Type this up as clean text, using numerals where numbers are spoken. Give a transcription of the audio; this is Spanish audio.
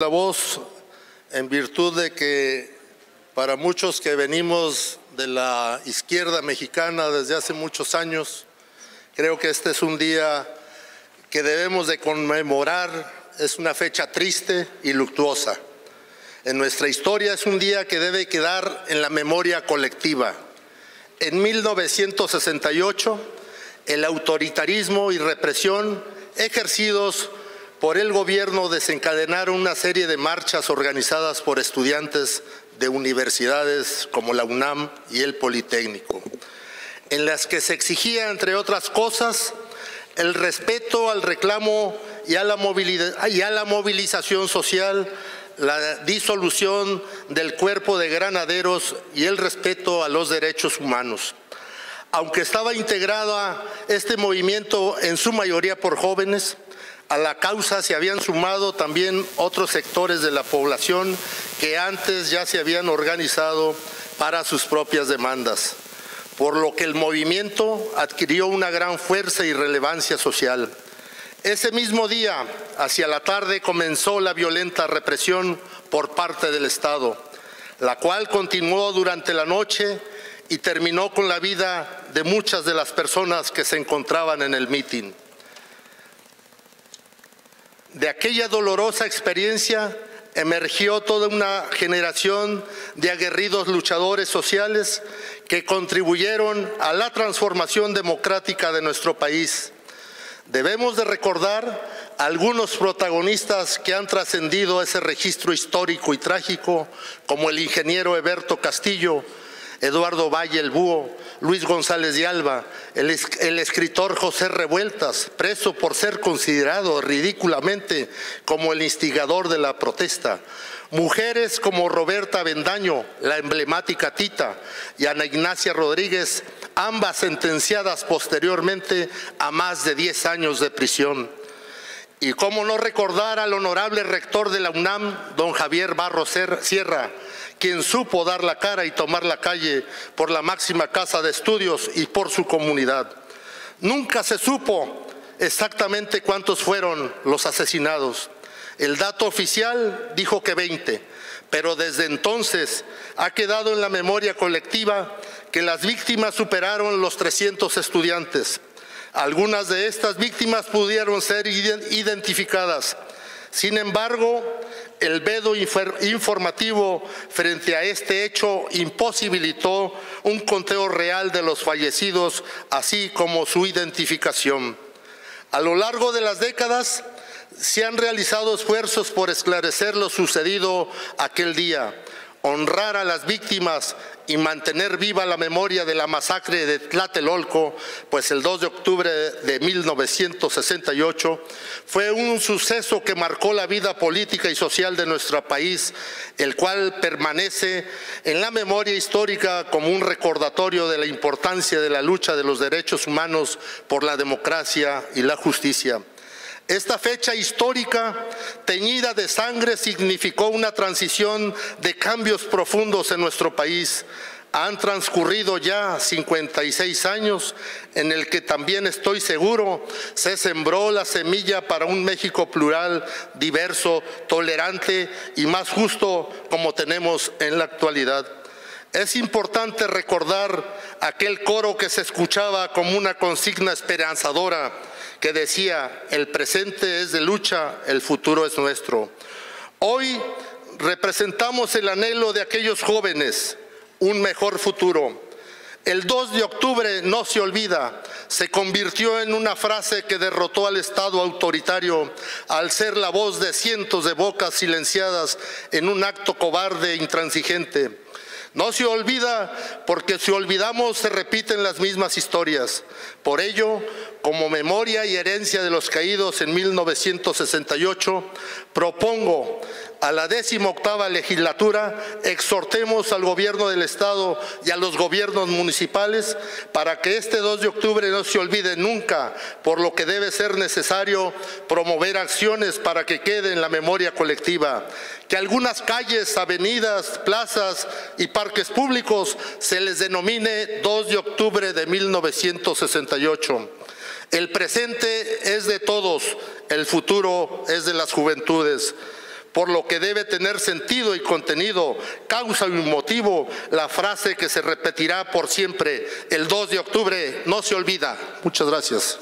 La voz, en virtud de que para muchos que venimos de la izquierda mexicana desde hace muchos años, creo que este es un día que debemos de conmemorar, es una fecha triste y luctuosa. En nuestra historia es un día que debe quedar en la memoria colectiva. En 1968, el autoritarismo y represión ejercidos por el gobierno desencadenaron una serie de marchas organizadas por estudiantes de universidades como la UNAM y el Politécnico, en las que se exigía, entre otras cosas, el respeto al reclamo y a la movilización social, la disolución del cuerpo de granaderos y el respeto a los derechos humanos. Aunque estaba integrada este movimiento en su mayoría por jóvenes, a la causa se habían sumado también otros sectores de la población que antes ya se habían organizado para sus propias demandas, por lo que el movimiento adquirió una gran fuerza y relevancia social. Ese mismo día, hacia la tarde, comenzó la violenta represión por parte del Estado, la cual continuó durante la noche y terminó con la vida de muchas de las personas que se encontraban en el mitin. De aquella dolorosa experiencia emergió toda una generación de aguerridos luchadores sociales que contribuyeron a la transformación democrática de nuestro país. Debemos de recordar a algunos protagonistas que han trascendido ese registro histórico y trágico, como el ingeniero Heberto Castillo, Eduardo Valle el Búho, Luis González de Alba, el escritor José Revueltas, preso por ser considerado ridículamente como el instigador de la protesta. Mujeres como Roberta Avendaño, la emblemática Tita, y Ana Ignacia Rodríguez, ambas sentenciadas posteriormente a más de 10 años de prisión. Y cómo no recordar al honorable rector de la UNAM, don Javier Barros Sierra, quien supo dar la cara y tomar la calle por la máxima casa de estudios y por su comunidad. Nunca se supo exactamente cuántos fueron los asesinados. El dato oficial dijo que 20, pero desde entonces ha quedado en la memoria colectiva que las víctimas superaron los 300 estudiantes. Algunas de estas víctimas pudieron ser identificadas. Sin embargo, el veto informativo frente a este hecho imposibilitó un conteo real de los fallecidos, así como su identificación. A lo largo de las décadas se han realizado esfuerzos por esclarecer lo sucedido aquel día, honrar a las víctimas y mantener viva la memoria de la masacre de Tlatelolco, pues el 2 de octubre de 1968 fue un suceso que marcó la vida política y social de nuestro país, el cual permanece en la memoria histórica como un recordatorio de la importancia de la lucha de los derechos humanos por la democracia y la justicia. Esta fecha histórica, teñida de sangre, significó una transición de cambios profundos en nuestro país. Han transcurrido ya 56 años, en el que también estoy seguro se sembró la semilla para un México plural, diverso, tolerante y más justo como tenemos en la actualidad. Es importante recordar aquel coro que se escuchaba como una consigna esperanzadora que decía: el presente es de lucha, el futuro es nuestro. Hoy representamos el anhelo de aquellos jóvenes, un mejor futuro. El 2 de octubre no se olvida, se convirtió en una frase que derrotó al Estado autoritario al ser la voz de cientos de bocas silenciadas en un acto cobarde e intransigente. No se olvida, porque si olvidamos se repiten las mismas historias. Por ello, como memoria y herencia de los caídos en 1968, propongo a la 18ª legislatura exhortemos al gobierno del Estado y a los gobiernos municipales para que este 2 de octubre no se olvide nunca, por lo que debe ser necesario promover acciones para que quede en la memoria colectiva, que algunas calles, avenidas, plazas y parques públicos se les denomine 2 de octubre de 1968. El presente es de todos, el futuro es de las juventudes. por lo que debe tener sentido y contenido, causa y motivo la frase que se repetirá por siempre: el 2 de octubre no se olvida. Muchas gracias.